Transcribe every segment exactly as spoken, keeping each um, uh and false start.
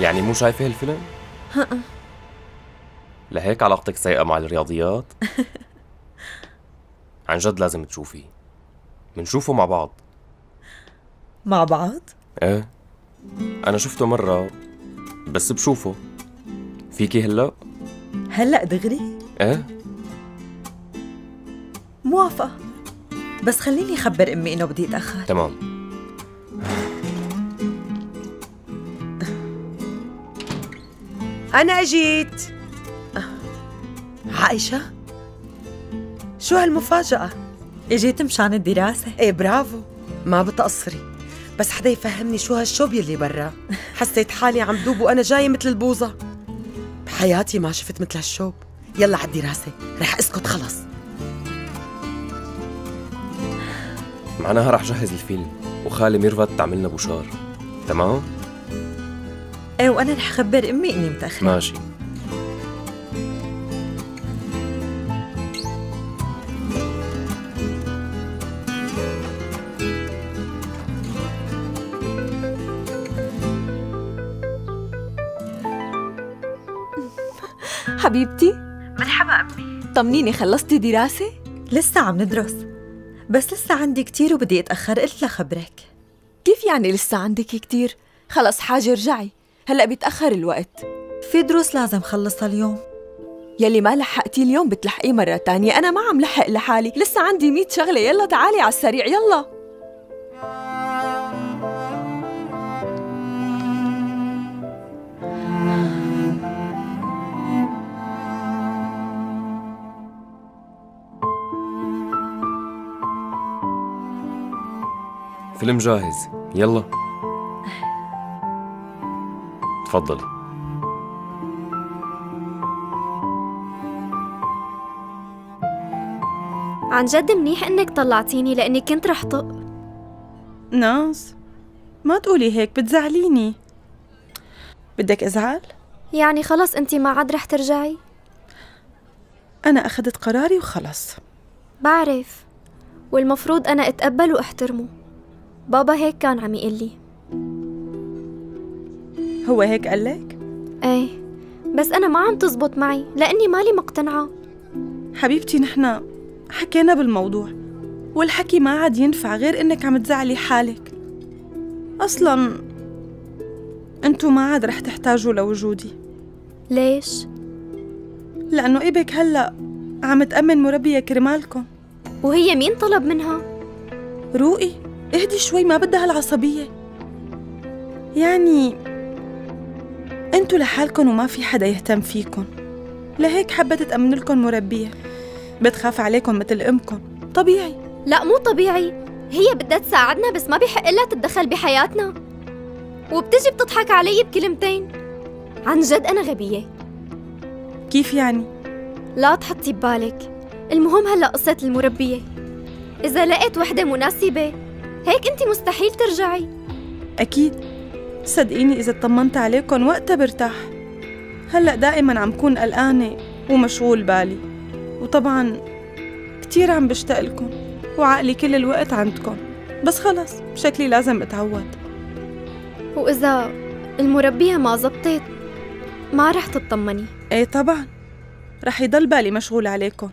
يعني مو شايفه هالفيلم؟ ها لهيك علاقتك سيئة مع الرياضيات؟ عن جد لازم تشوفيه. منشوفه مع بعض. مع بعض؟ ايه أنا شفته مرة بس بشوفه. فيكي هلأ؟ هلأ دغري؟ ايه موافقة، بس خليني أخبر أمي إنه بدي أتأخر. تمام. أنا أجيت. عائشة؟ شو هالمفاجأة؟ اجيت مشان الدراسة. ايه برافو، ما بتقصري، بس حدا يفهمني شو هالشوب يلي برا. حسيت حالي عم دوب وأنا جاية مثل البوظة. بحياتي ما شفت مثل هالشوب. يلا على الدراسة، رح اسكت خلص. معناها رح جهز الفيلم وخالي ميرفت تعملنا بوشار، تمام؟ ايه وأنا رح أخبر أمي إني متأخرة. ماشي. حبيبتي مرحبا أمي، طمنيني خلصتي دراسة؟ لسه عم ندرس، بس لسه عندي كتير وبدي أتأخر، قلت لخبرك. كيف يعني لسه عندك كتير؟ خلص حاجة رجعي، هلأ بيتأخر الوقت. في دروس لازم خلصها اليوم. يلي ما لحقتيه اليوم بتلحقيه مرة تانية، أنا ما عم لحق لحالي، لسه عندي مية شغلة. يلا تعالي على السريع يلا. فيلم جاهز، يلا تفضلي. عن جد منيح انك طلعتيني لاني كنت رح طق. ناس ما تقولي هيك بتزعليني. بدك ازعل؟ يعني خلص انت ما عاد رح ترجعي؟ انا اخذت قراري وخلص. بعرف، والمفروض انا اتقبل واحترمه. بابا هيك كان عم يقول لي. هو هيك قال لك؟ ايه بس أنا ما عم تزبط معي لأني مالي مقتنعة. حبيبتي نحنا حكينا بالموضوع والحكي ما عاد ينفع غير إنك عم تزعلي حالك. أصلاً أنتو ما عاد رح تحتاجوا لوجودي. ليش؟ لأنه إبك هلأ عم تأمن مربية كرمالكم. وهي مين طلب منها؟ روقي اهدي شوي، ما بدها هالعصبية. يعني انتوا لحالكم وما في حدا يهتم فيكم، لهيك حبت تأمن لكم مربية. بتخاف عليكم مثل أمكم، طبيعي. لا مو طبيعي، هي بدها تساعدنا بس ما بيحق لها تتدخل بحياتنا، وبتجي بتضحك علي بكلمتين. عن جد أنا غبية. كيف يعني؟ لا تحطي ببالك. المهم هلأ قصة المربية، إذا لقيت وحدة مناسبة هيك انت مستحيل ترجعي. اكيد صدقيني اذا اطمنت عليكم وقتها برتاح. هلا دائما عم كون قلقانه ومشغول بالي، وطبعا كثير عم بشتاقلكم وعقلي كل الوقت عندكم، بس خلص شكلي لازم اتعود. واذا المربيه ما زبطت ما رح تطمني. ايه طبعا رح يضل بالي مشغول عليكم،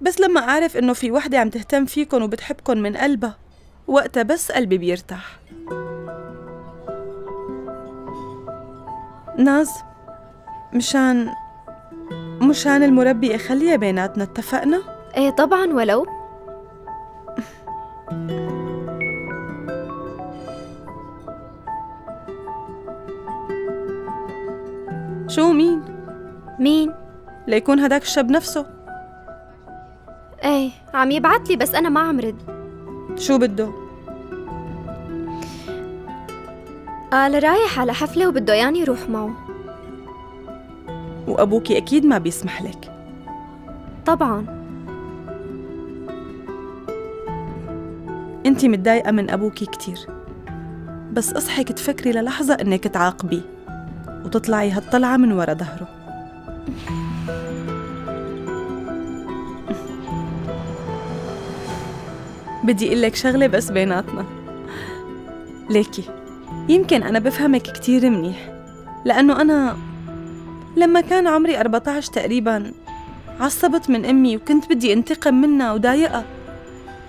بس لما أعرف إنه في وحدة عم تهتم فيكن وبتحبكن من قلبها، وقتها بس قلبي بيرتاح. ناز مشان مشان المربي أخليها بيناتنا، اتفقنا؟ إيه طبعاً ولو. شو مين؟ مين؟ ليكون هداك الشاب نفسه. ايه عم يبعت لي بس انا ما عم رد. شو بده؟ قال رايح على حفله وبده ياني يعني روح معه. وابوكي اكيد ما بيسمح لك. طبعا. انتي متضايقه من ابوكي كتير، بس اصحك تفكري للحظه انك تعاقبيه وتطلعي هالطلعه من ورا ظهره. بدي اقول لك شغله بس بيناتنا. ليكي يمكن أنا بفهمك كتير منيح، لأنه أنا لما كان عمري أربعة عشر تقريباً عصبت من أمي وكنت بدي أنتقم منها وضايقها،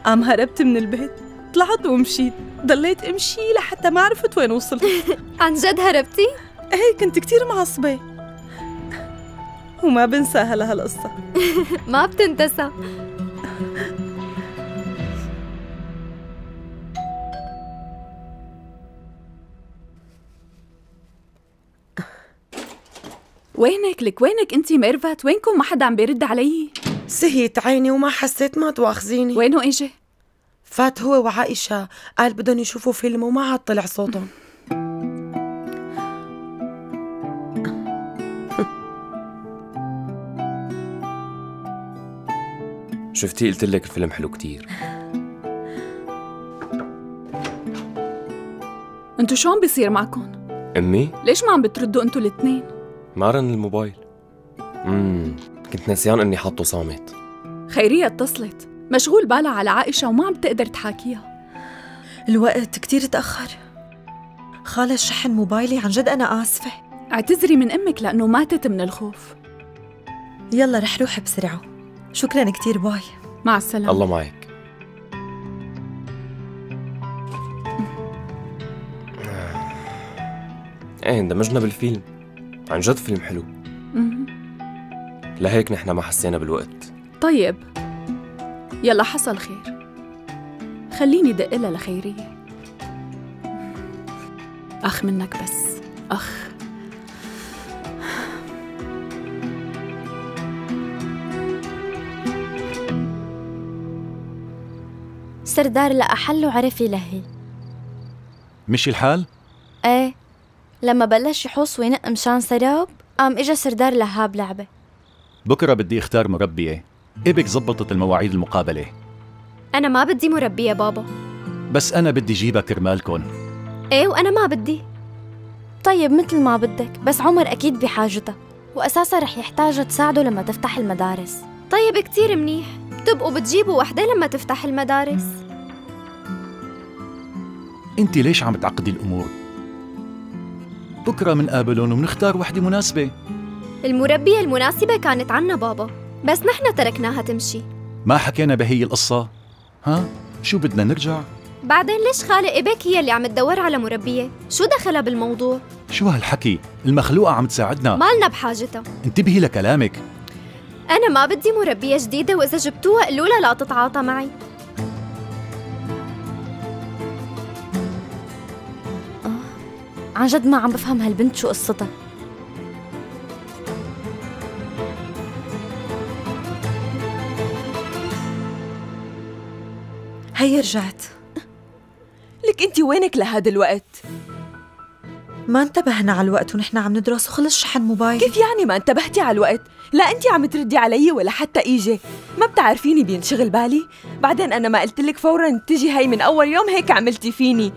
قام هربت من البيت، طلعت ومشيت، ضليت أمشي لحتى ما عرفت وين وصلت. عن جد هربتي؟ إيه، كنت كتير معصبة وما بنساها لهالقصة. ما بتنتسى. وينك لك وينك انتي ميرفت؟ وينكم؟ ما حدا عم بيرد علي. سهيت عيني وما حسيت، ما تواخذيني. وينه اجى؟ فات هو وعائشة، قال بدهم يشوفوا فيلم وما عاد طلع صوتهم. شفتي قلت لك الفيلم حلو كتير. انتو شو عم بيصير معكم؟ امي؟ ليش ما عم بتردوا انتو الاثنين؟ معرن الموبايل. امم كنت نسيان اني حاطه صامت. خيرية اتصلت، مشغول بالها على عائشة وما عم تقدر تحاكيها. الوقت كتير تأخر. خالص شحن موبايلي، عن جد أنا آسفة. اعتذري من أمك لأنه ماتت من الخوف. يلا رح روح بسرعة. شكراً كتير، باي. مع السلامة. الله معك. ايه اندمجنا بالفيلم، عن جد فيلم حلو. مم. لهيك نحن ما حسينا بالوقت. طيب يلا حصل خير، خليني دق لها لخيرية. أخ منك بس، أخ. سردار لقى حل وعرف يلهي. مشي الحال؟ ايه، لما بلش يحوص وينق مشان سراب قام اجا سردار لهاب لعبة. بكره بدي اختار مربية، إبك زبطت المواعيد المقابلة. أنا ما بدي مربية بابا. بس أنا بدي جيبها كرمالكن. إيه وأنا ما بدي. طيب مثل ما بدك، بس عمر أكيد بحاجتها، وأساسا رح يحتاجها تساعده لما تفتح المدارس. طيب كتير منيح، بتبقوا بتجيبوا وحدة لما تفتح المدارس. أنت ليش عم تعقدي الأمور؟ بكرة منقابلن ومنختار وحدة مناسبة. المربية المناسبة كانت عنا بابا، بس نحن تركناها تمشي. ما حكينا بهي القصة؟ ها؟ شو بدنا نرجع؟ بعدين ليش خالق إبك هي اللي عم تدور على مربية؟ شو دخلها بالموضوع؟ شو هالحكي؟ المخلوقة عم تساعدنا، مالنا بحاجتها. انتبهي لكلامك. أنا ما بدي مربية جديدة، وإذا جبتوها قولوا لها لا تتعاطى معي. آه. عن جد ما عم بفهم هالبنت شو قصتها. هي رجعت. لك انتي وينك لهذا الوقت؟ ما انتبهنا على الوقت ونحن عم ندرس وخلص شحن موبايل. كيف يعني ما انتبهتي على الوقت؟ لا انتي عم تردي علي ولا حتى ايجي، ما بتعرفيني بينشغل بالي. بعدين انا ما قلت لك فورا تجي؟ هي من اول يوم هيك عملتي فيني.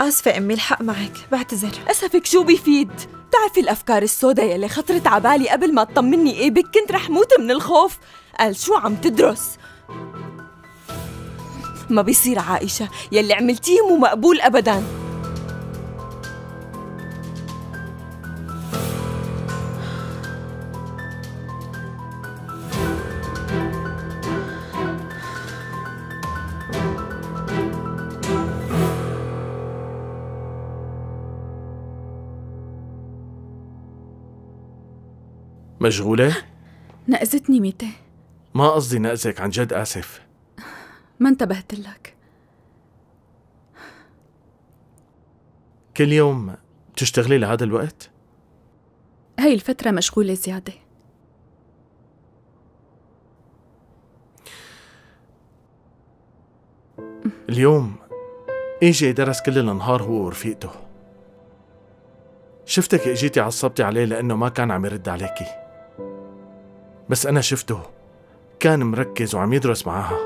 اسفه امي، الحق معك، بعتذر. اسفك شو بيفيد؟ بتعرفي الافكار السوداء يلي خطرت على بالي قبل ما تطمني ايبك كنت رح موت من الخوف. قال شو عم تدرس؟ ما بيصير عائشة، يلي عملتيه مو مقبول أبداً. مشغولة؟ نقزتني ميتة. ما قصدي نقزك، عن جد آسف. ما انتبهت لك. كل يوم بتشتغلي لهذا الوقت؟ هاي الفترة مشغولة زيادة. اليوم اجى درس كل النهار هو ورفيقته. شفتك اجيتي عصبتي عليه لأنه ما كان عم يرد عليكي، بس أنا شفته كان مركز وعم يدرس معاها.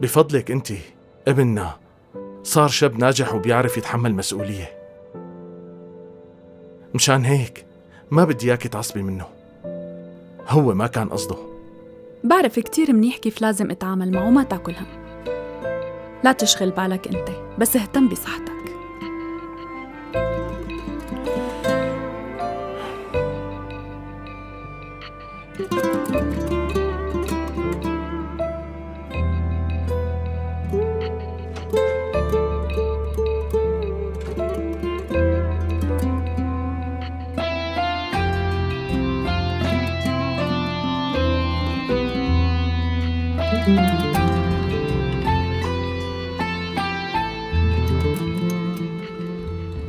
بفضلك انتي ابننا صار شاب ناجح وبيعرف يتحمل مسؤولية، مشان هيك ما بدي اياكي تعصبي منه، هو ما كان قصده. بعرف كتير منيح كيف لازم اتعامل معه وما تاكل هم. لا تشغل بالك أنت، بس اهتم بصحتك.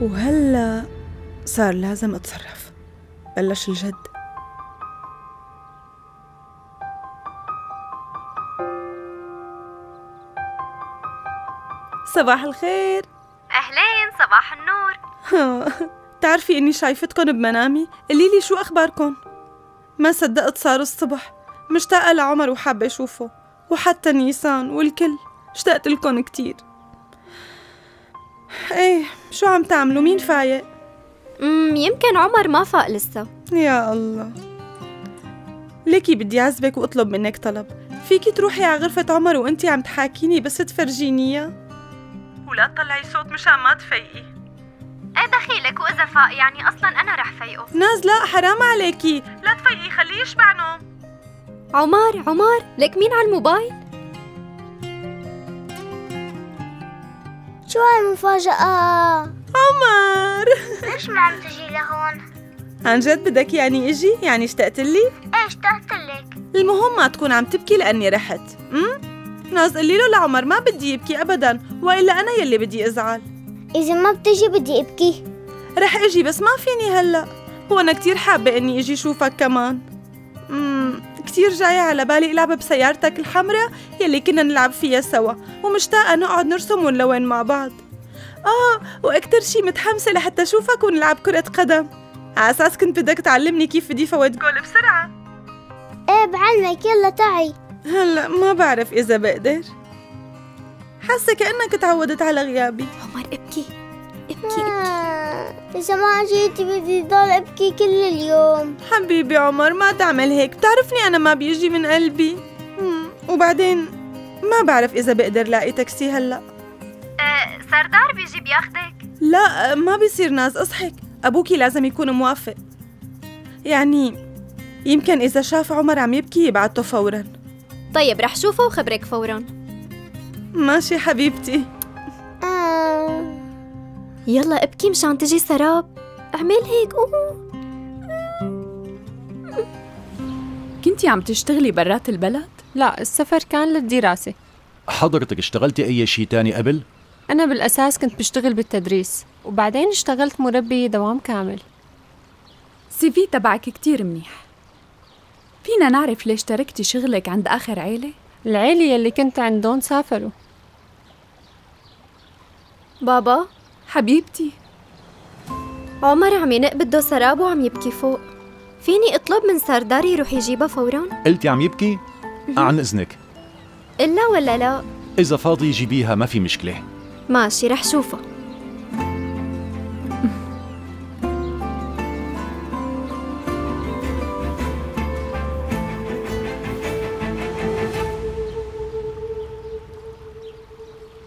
وهلا صار لازم اتصرف، بلش الجد. صباح الخير. أهلين، صباح النور. تعرفي إني شايفتكم بمنامي، قليلي شو أخباركم؟ ما صدقت صار الصبح، مشتاقة لعمر وحابة أشوفه، وحتى نيسان والكل، اشتقت لكم كتير. ايه شو عم تعملوا؟ مين فايق؟ امم يمكن عمر ما فاق لسه. يا الله، ليكي بدي اعذبك واطلب منك طلب، فيكي تروحي على غرفة عمر وانتي عم تحاكيني بس تفرجيني اياه؟ ولا تطلعي صوت مشان ما تفيقي. ايه دخيلك، واذا فاق يعني اصلا انا رح فيقه. ناز لا، حرام عليكي، لا تفيقي، خليه يشبع نوم. عمار عمار، لك مين على الموبايل؟ شو هالمفاجأة؟ عمر ليش ما عم تجي لهون؟ عن جد بدك يعني اجي؟ يعني اشتقت لي؟ ايه اشتقت لك. المهم ما تكون عم تبكي لاني رحت، امم؟ ناز قلي له لعمر ما بدي يبكي ابدا، والا انا يلي بدي ازعل. اذا ما بتجي بدي ابكي. رح اجي بس ما فيني هلا، وانا كثير حابة اني اجي شوفك كمان. امم كثير جاية على بالي العب بسيارتك الحمراء يلي كنا نلعب فيها سوا، ومشتاقة نقعد نرسم ونلون مع بعض. آه وأكتر شي متحمسة لحتى أشوفك ونلعب كرة قدم، على أساس كنت بدك تعلمني كيف بدي فوت جول بسرعة. إيه بعلمك، يلا تعي. هلا ما بعرف إذا بقدر، حاسة كأنك تعودت على غيابي. عمر ابكي ابكي ابكي، إذا ما جيتي بدي ضل أبكي كل اليوم. حبيبي عمر ما تعمل هيك، بتعرفني أنا ما بيجي من قلبي. مم. وبعدين ما بعرف إذا بقدر لاقي تاكسي هلا. أه سردار بيجي بياخدك؟ لا ما بيصير ناز، اصحك، أبوكي لازم يكون موافق. يعني يمكن إذا شاف عمر عم يبكي يبعته فورا. طيب رح شوفه وخبرك فورا. ماشي حبيبتي. يلا ابكي مشان تجي سراب، اعمل هيك. أوه. كنتي عم تشتغلي برات البلد؟ لا السفر كان للدراسة. حضرتك اشتغلتي أي شيء تاني قبل؟ أنا بالأساس كنت بشتغل بالتدريس، وبعدين اشتغلت مربي دوام كامل. سي في تبعك كتير منيح. فينا نعرف ليش تركتي شغلك عند آخر عيلة؟ العيلة يلي كنت عندهم سافروا. بابا حبيبتي، عمر عم ينق بده سراب وعم يبكي فوق، فيني اطلب من سردار يروح يجيبها فورا؟ قلتي عم يبكي؟ عن إذنك. إلا ولا لا؟ إذا فاضي جيبيها ما في مشكلة. ماشي رح شوفها.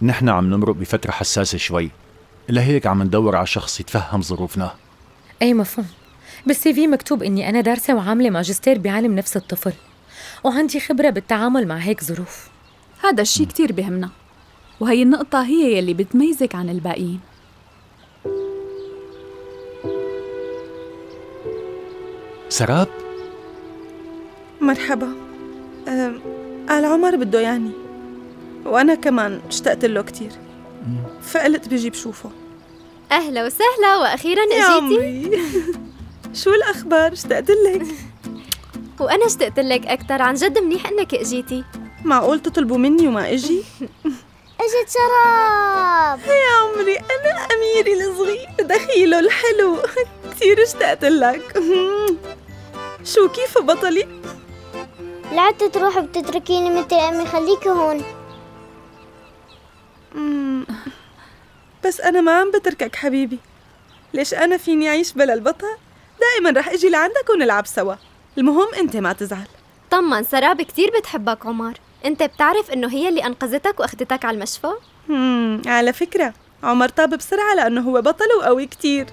نحن عم نمرق بفترة حساسة شوي، لهيك عم ندور على شخص يتفهم ظروفنا. أي مفهوم. بالسي في مكتوب إني أنا دارسة وعاملة ماجستير بعلم نفس الطفل، وعندي خبرة بالتعامل مع هيك ظروف. هذا الشيء كتير بهمنا، وهي النقطة هي يلي بتميزك عن الباقيين. سراب؟ مرحبا. أه... قال عمر بده ياني، وأنا كمان اشتقت له كتير، فقلت بجي بشوفه. أهلا وسهلا، وأخيراً أجيتي. شو الأخبار؟ اشتقت لك. وأنا اشتقت لك أكثر، عن جد منيح إنك أجيتي. معقول تطلبوا مني وما أجي؟ أجت سراب. يا عمري أنا أميري الصغير، دخيله الحلو، كثير اشتقت لك. شو كيف بطلي؟ لعدت تروح بتتركيني مثل أمي، خليكي هون. بس أنا ما عم بتركك حبيبي، ليش أنا فيني أعيش بلا البطل؟ دائما رح أجي لعندك ونلعب سوا، المهم أنت ما تزعل. طمن، سراب كتير بتحبك عمر. أنت بتعرف إنه هي اللي أنقذتك وأخدتك على المشفى؟ امم على فكرة عمر طاب بسرعة لأنه هو بطل وقوي كتير،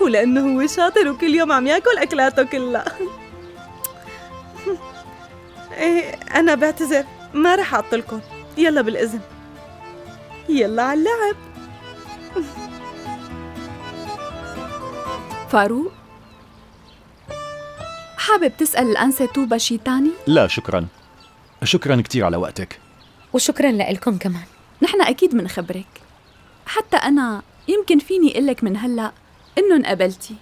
ولأنه هو شاطر وكل يوم عم ياكل أكلاته كلها. إيه أنا بعتذر، ما رح أعطلكم، يلا بالإذن. يلا على اللعب. فاروق، حابب تسأل الأنسة توبة شي تاني؟ لا شكراً، شكراً كتير على وقتك. وشكراً لإلكم كمان. نحن أكيد منخبرك، حتى أنا يمكن فيني قلك من هلأ إنه انقبلتي،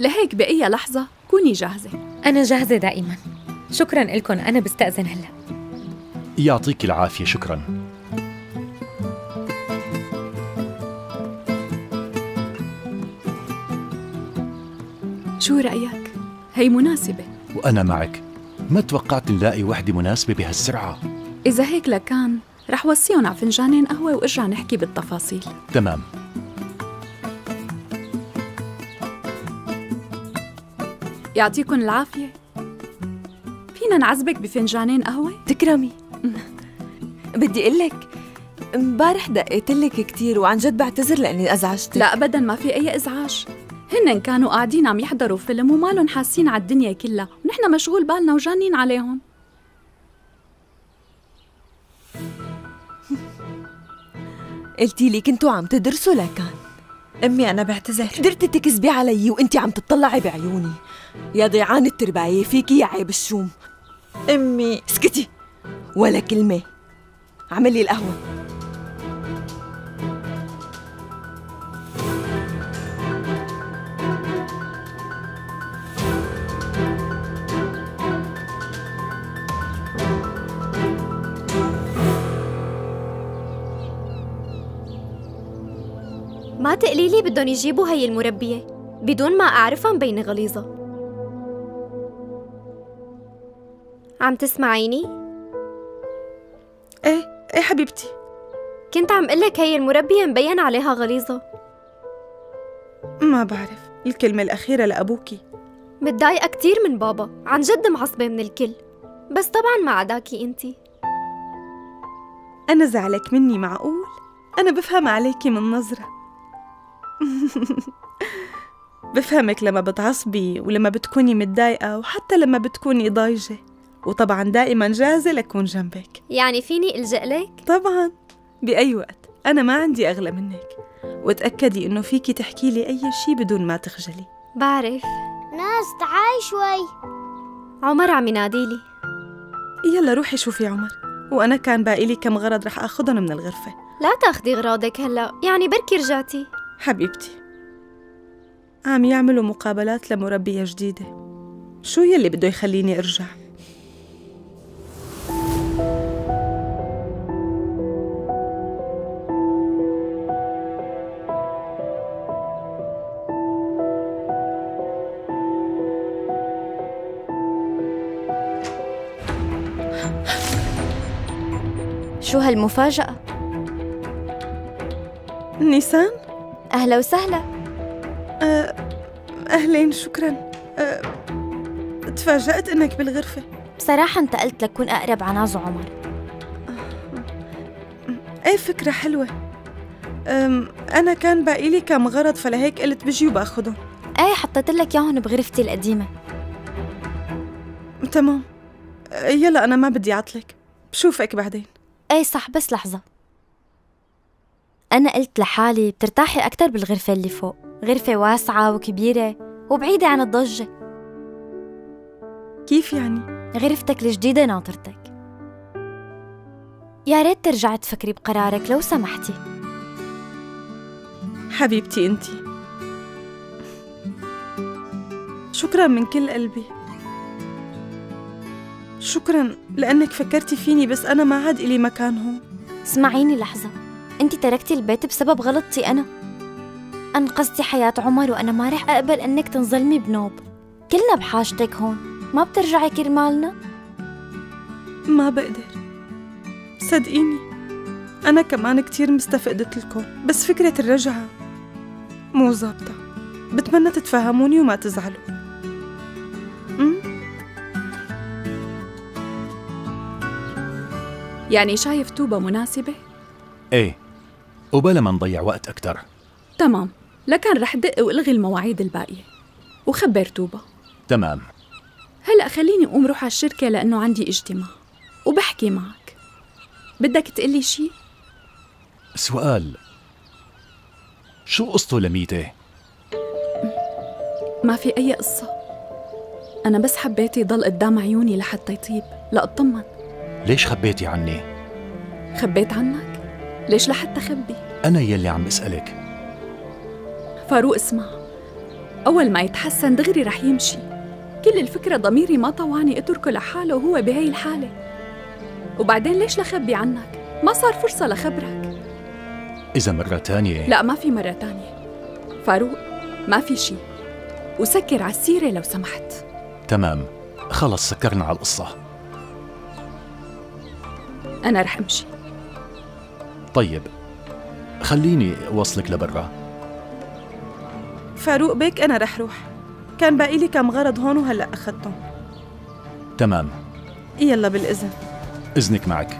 لهيك بأي لحظة كوني جاهزة. أنا جاهزة دائماً، شكراً لكم، أنا بستأذن هلأ. يعطيك العافية، شكراً. شو رأيك؟ هي مناسبة وأنا معك، ما توقعت نلاقي وحدة مناسبة بهالسرعة. إذا هيك لكان رح وصيهم على فنجانين قهوة وارجع نحكي بالتفاصيل. تمام. يعطيكم العافية، فينا نعزبك بفنجانين قهوة؟ تكرمي. بدي أقول لك امبارح دقيت لك كثير وعن جد بعتذر لأني أزعجتك. لا أبداً، ما في أي إزعاج، هنن كانوا قاعدين عم يحضروا فيلم ومالهم حاسين على الدنيا كلها، ونحن مشغول بالنا وجانين عليهم. قلتي لي كنتوا عم تدرسوا لكان. أمي أنا بعتذر، قدرتي تكذبي علي وأنتي عم تطلعي بعيوني. يا ضيعان الترباية فيكي يا عيب الشوم. أمي اسكتي ولا كلمة، عملي القهوة. ما تقلي لي بدهم يجيبوا هي المربية بدون ما أعرفها مبينة غليظة. عم تسمعيني؟ إيه إيه حبيبتي، كنت عم قلك هي المربية مبين عليها غليظة. ما بعرف، الكلمة الأخيرة لأبوكي. متضايقة كتير من بابا، عن جد معصبة من الكل، بس طبعاً ما عداكي أنتي. أنا زعلك مني معقول؟ أنا بفهم عليكي من نظرة. بفهمك لما بتعصبي ولما بتكوني متضايقة وحتى لما بتكوني ضايجة، وطبعاً دائماً جاهزة لكون جنبك. يعني فيني ألجأ لك؟ طبعاً بأي وقت، أنا ما عندي أغلى منك، وتأكدي إنه فيكي تحكي لي أي شي بدون ما تخجلي. بعرف. ناس تعالي شوي، عمر عم يناديلي. يلا روحي شوفي عمر، وأنا كان باقي لي كم غرض رح آخذهم من الغرفة. لا تاخدي غراضك هلأ، يعني بركي رجعتي. حبيبتي عم يعملوا مقابلات لمربية جديدة، شو يلي بده يخليني أرجع؟ شو هالمفاجأة؟ نيسان؟ أهلا وسهلا. أه أهلين، شكراً. أه تفاجأت إنك بالغرفة. بصراحة انتقلت لكون أقرب على ناز وعمر. أي فكرة حلوة. أنا كان باقي لي كم غرض فلهيك قلت بجي وباخذهم. أي حطيت لك ياهن بغرفتي القديمة. تمام، يلا أنا ما بدي أعطلك، بشوفك بعدين. أي صح، بس لحظة، أنا قلت لحالي بترتاحي أكتر بالغرفة اللي فوق، غرفة واسعة وكبيرة وبعيدة عن الضجة. كيف يعني؟ غرفتك الجديدة ناطرتك. يا ريت ترجعي تفكري بقرارك لو سمحتي. حبيبتي أنتي، شكراً من كل قلبي، شكراً لأنك فكرتي فيني، بس أنا ما عاد إلي مكان هون. اسمعيني لحظة، أنتِ تركتي البيت بسبب غلطتي أنا. أنقذتي حياة عمر وأنا ما رح أقبل أنك تنظلمي بنوب. كلنا بحاجتك هون، ما بترجعي كرمالنا؟ ما بقدر، صدقيني أنا كمان كتير مستفقدة لكم، بس فكرة الرجعة مو ظابطة، بتمنى تتفهموني وما تزعلوا. يعني شايف توبة مناسبة؟ ايه، وبلا ما نضيع وقت أكتر. تمام، لكن رح دق وألغي المواعيد الباقية وخبر توبة. تمام. هلأ خليني أقوم روح على الشركة لأنه عندي اجتماع وبحكي معك. بدك تقلي شي؟ سؤال، شو قصته لميتة؟ ما في أي قصة، أنا بس حبيت يضل قدام عيوني لحتى يطيب لأطمن. ليش خبيتي عني؟ خبيت عنك؟ ليش لحتى خبي؟ أنا يلي عم بسألك. فاروق اسمع، أول ما يتحسن دغري رح يمشي. كل الفكرة ضميري ما طواني اتركه لحاله وهو بهي الحالة. وبعدين ليش لخبي عنك؟ ما صار فرصة لخبرك. إذا مرة تانية؟ لا، ما في مرة تانية فاروق، ما في شي. وسكر على السيرة لو سمحت. تمام، خلص سكرنا على القصة. أنا رح أمشي. طيب، خليني أوصلك لبرا. فاروق بيك أنا رح روح، كان باقي لي كم غرض هون وهلأ أخذتهم. تمام، يلا بالإذن. إذنك معك.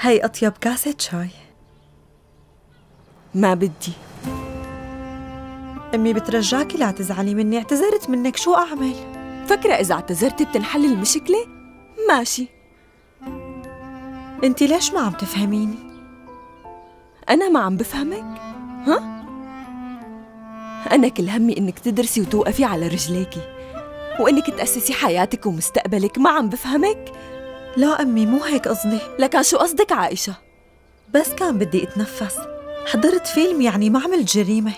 هاي أطيب كاسة شاي. ما بدي. أمي بترجاكي لا تزعلي مني، اعتذرت منك شو أعمل؟ فكرة إذا اعتذرتي بتنحل المشكلة؟ ماشي. أنتِ ليش ما عم تفهميني؟ أنا ما عم بفهمك؟ ها؟ أنا كل همي إنك تدرسي وتوقفي على رجليكي وإنك تأسسي حياتك ومستقبلك، ما عم بفهمك؟ لا أمي مو هيك قصدي. لكن شو قصدك عائشة؟ بس كان بدي أتنفس، حضرت فيلم يعني ما عملت جريمة.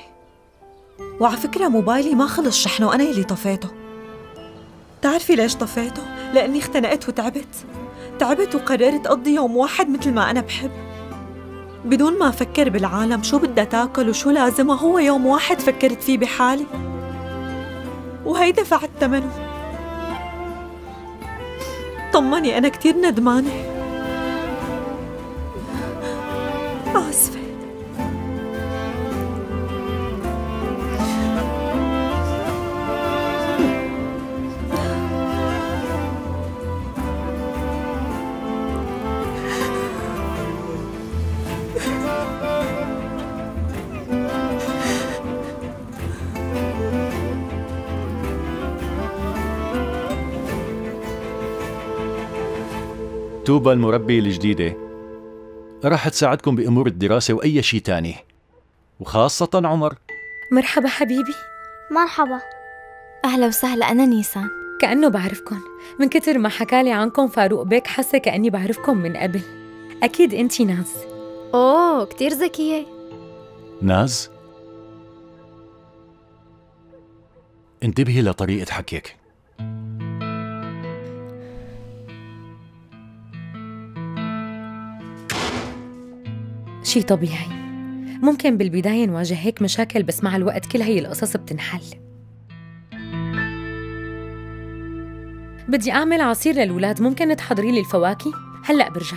وعلى فكرة موبايلي ما خلص شحنه، أنا اللي طفيته. تعرفي ليش طفيته؟ لأني اختنقت وتعبت، تعبت وقررت أقضي يوم واحد مثل ما أنا بحب بدون ما أفكر بالعالم شو بدها تاكل وشو لازمها. هو يوم واحد فكرت فيه بحالي وهي دفعت ثمنه. طمني، أنا كتير ندمانة. آسفة. توبا المربية الجديدة راح تساعدكم بأمور الدراسة وأي شيء تاني، وخاصة عمر. مرحبا حبيبي. مرحبا، أهلا وسهلا. أنا نيسان. كأنه بعرفكم، من كتر ما حكالي عنكم فاروق بيك حاسة كأني بعرفكم من قبل. أكيد أنتي ناز. أوه كتير ذكية. ناز، انتبهي لطريقة حكيك. شي طبيعي، ممكن بالبداية نواجه هيك مشاكل بس مع الوقت كل هي القصص بتنحل. بدي أعمل عصير للولاد، ممكن تحضري لي الفواكه؟ هلأ برجع.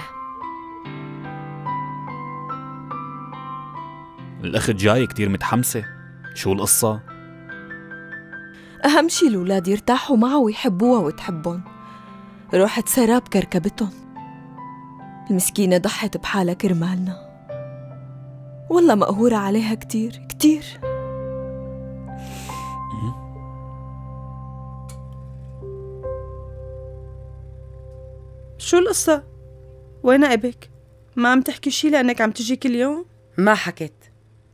الأخت جاي كتير متحمسة، شو القصة؟ أهم شي الولاد يرتاحوا معه ويحبوها وتحبهم. روحت سراب كركبتهم، المسكينة ضحت بحالها كرمالنا، والله مقهورة عليها كتير كتير. شو القصة؟ وين أبك؟ ما عم تحكي شي لأنك عم تجي كل يوم؟ ما حكيت،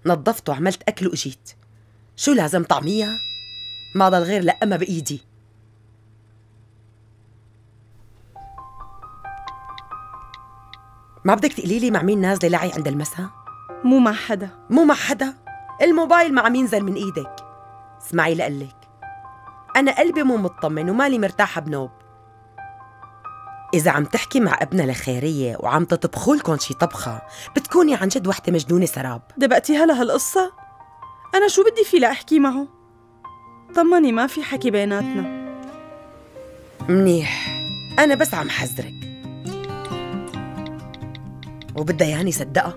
نظفت وعملت أكل وأجيت. شو لازم طعميها؟ ما ضل غير لقمة بإيدي. ما بدك تقليلي مع مين نازلة لعي عند المساء؟ مو مع حدا. مو مع حدا؟ الموبايل ما عم ينزل من ايدك. اسمعي لقلك، أنا قلبي مو مطمن ومالي مرتاحة بنوب. إذا عم تحكي مع ابنها لخيرية وعم تطبخولكن شي طبخة بتكوني عن جد وحدة مجنونة. سراب دبقتيها لهالقصة؟ أنا شو بدي في لأحكي معه؟ طمني، ما في حكي بيناتنا. منيح، أنا بس عم حذرك. وبدها يهاني صدقها؟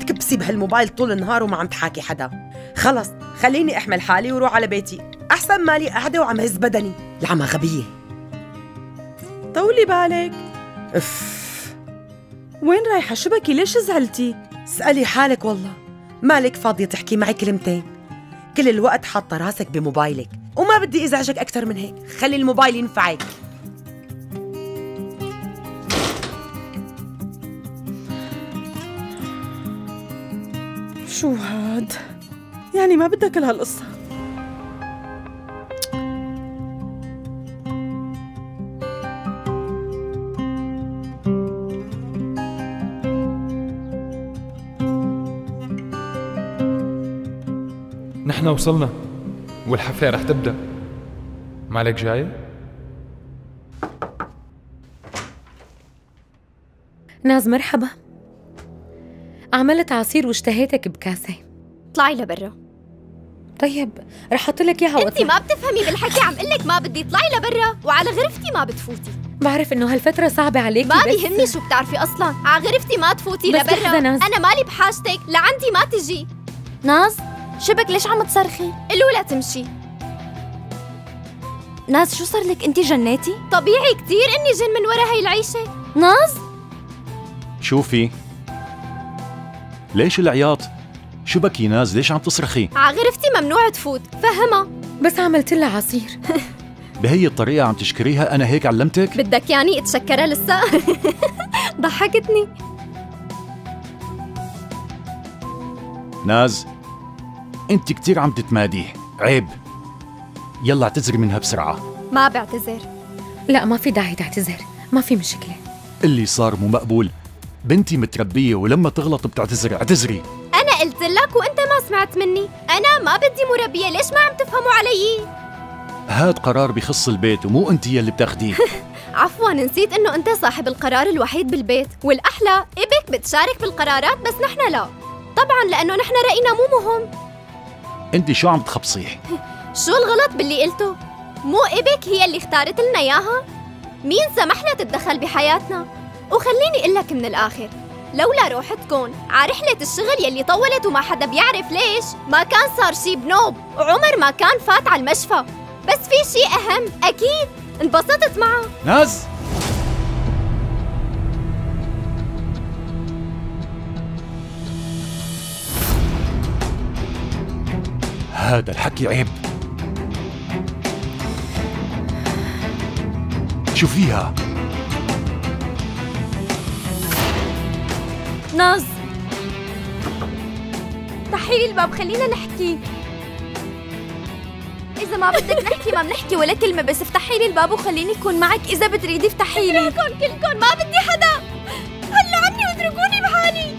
تكبسي بهالموبايل طول النهار وما عم تحاكي حدا. خلص خليني احمل حالي وروح على بيتي، احسن مالي قاعده وعم هز بدني. العمى غبيه. طولي بالك. اف، وين رايحه؟ شبكي ليش زعلتي؟ اسالي حالك والله، مالك فاضيه تحكي معي كلمتين؟ كل الوقت حاطه راسك بموبايلك، وما بدي ازعجك اكثر من هيك. خلي الموبايل ينفعك. شو هاد؟ يعني ما بدها كل هالقصة. نحن وصلنا والحفلة رح تبدأ. مالك جاي؟ ناز مرحبا. عملت عصير واشتهيتك بكاسة. طلعي لبرا. طيب رح أحطلك إياها وقتها. أنتِ ما بتفهمي بالحكي، عم قلك ما بدي. طلعي لبرا، وعلى غرفتي ما بتفوتي. بعرف إنه هالفترة صعبة عليكي، ما بيهمني شو بتعرفي أصلاً، على غرفتي ما تفوتي لبرا. أنا مالي بحاجتك، لعندي ما تجي. ناز شبك ليش عم تصرخي؟ قلولها تمشي. ناز شو صار لك؟ أنتِ جنيتي؟ طبيعي كثير إني جن من ورا هي العيشة. ناز شوفي ليش العياط؟ شو بكي ناز؟ ليش عم تصرخي؟ عغرفتي ممنوع تفوت، فهمها. بس عملت لها عصير. بهي الطريقة عم تشكريها؟ أنا هيك علمتك؟ بدك يعني اتشكرها لسا؟ ضحكتني. ناز أنت كتير عم تتماديه، عيب. يلا اعتذري منها بسرعة. ما بعتذر. لا ما في داعي تعتذر، ما في مشكلة. اللي صار مو مقبول. بنتي متربية ولما تغلط بتعتذري، اعتذري. أنا قلت لك وأنت ما سمعت مني، أنا ما بدي مربية، ليش ما عم تفهموا علي؟ هاد قرار بخص البيت ومو أنت يلي بتاخديه. عفواً نسيت إنه أنت صاحب القرار الوحيد بالبيت، والأحلى إبك بتشارك بالقرارات بس نحن لا. طبعاً لأنه نحن رأينا مو مهم. أنت شو عم تخبصيه؟ شو الغلط باللي قلته؟ مو إبك هي اللي اختارت لنا إياها؟ مين سمحنا تتدخل بحياتنا؟ وخليني اقول لك من الاخر، لولا روحتكم على رحله الشغل يلي طولت وما حدا بيعرف ليش ما كان صار شي بنوب، وعمر ما كان فات على المشفى. بس في شي اهم اكيد انبسطت معه. ناز هذا الحكي عيب. شو فيها؟ ناز تحيلي الباب، خلينا نحكي. إذا ما بدك نحكي ما بنحكي ولا كلمة، بس افتحيلي الباب وخليني أكون معك. إذا بتريدي افتحيلي. اترككم كلكم، ما بدي حدا. هلا عني واتركوني بحالي.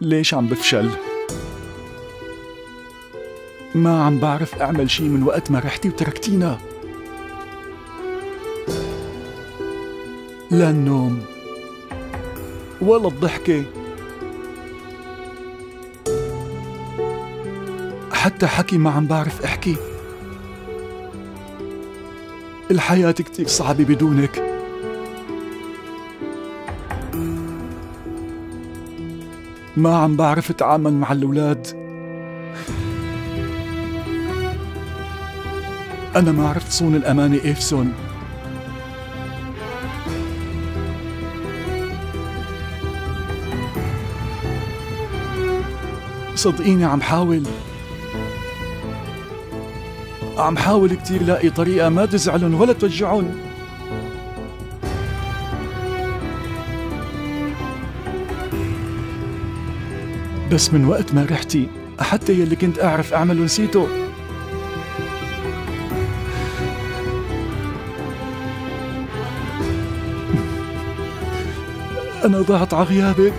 ليش عم بفشل؟ ما عم بعرف أعمل شي من وقت ما رحتي وتركتينا. لا النوم ولا الضحكة، حتى حكي ما عم بعرف أحكي. الحياة كتير صعبة بدونك. ما عم بعرف اتعامل مع الأولاد. أنا ما عرفت صون الأمانة إيفسون. صدقيني عم حاول عم حاول كتير لاقي طريقة ما تزعلن ولا توجعن. بس من وقت ما رحتي حتى يلي كنت أعرف أعمله نسيته. أنا ضاعت على غيابك.